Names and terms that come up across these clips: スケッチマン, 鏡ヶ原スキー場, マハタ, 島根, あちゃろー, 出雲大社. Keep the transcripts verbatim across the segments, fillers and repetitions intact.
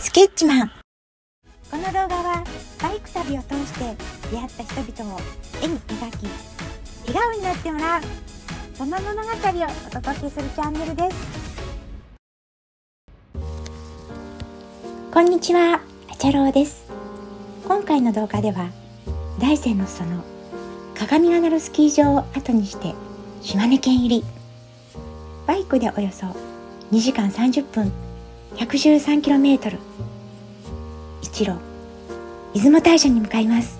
スケッチマン。この動画はバイク旅を通して出会った人々を絵に描き笑顔になってもらう、そんな物語をお届けするチャンネルです。こんにちは、あちゃろーです。今回の動画では大山の裾の鏡ヶ原スキー場を後にして島根県入り、バイクでおよそにじかんさんじゅっぷん、ひゃくじゅうさんキロメートル、一路出雲大社に向かいます。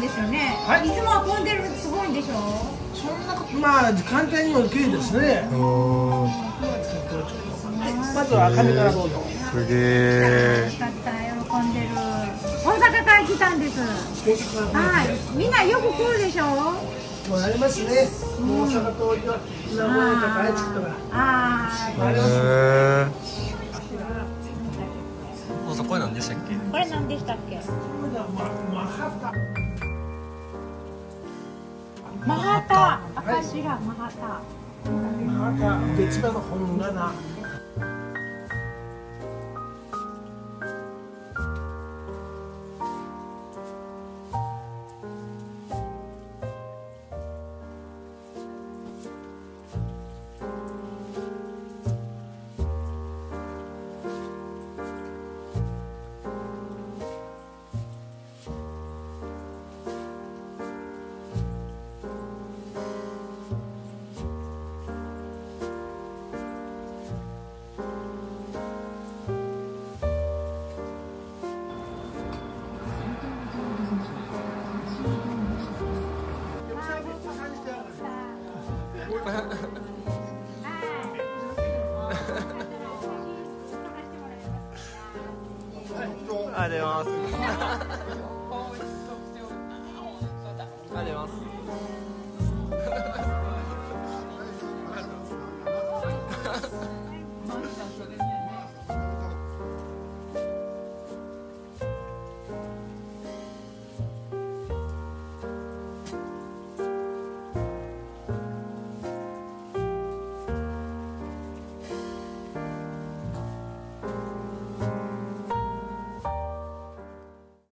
ですよね。はい、出雲は混んでる、すごいんでしょう。そんな、まあ、簡単には綺麗ですね。つは上からどうぞ。すげえ。よかった、喜んでる。大阪から来たんです。はい、みんなよく来るでしょ。もうありますね。大阪と名古屋とか愛知とか。ああ、あります。これ何でしたっけ？これ何でしたっけ？マハタ、赤白マハタ。マハタ、別名の本棚。ありがとうございます。